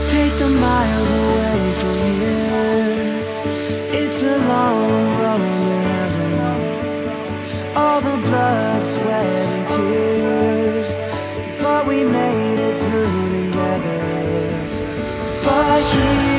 Let's take the miles away from here. It's a long road, all the blood, sweat and tears, but we made it through together. But here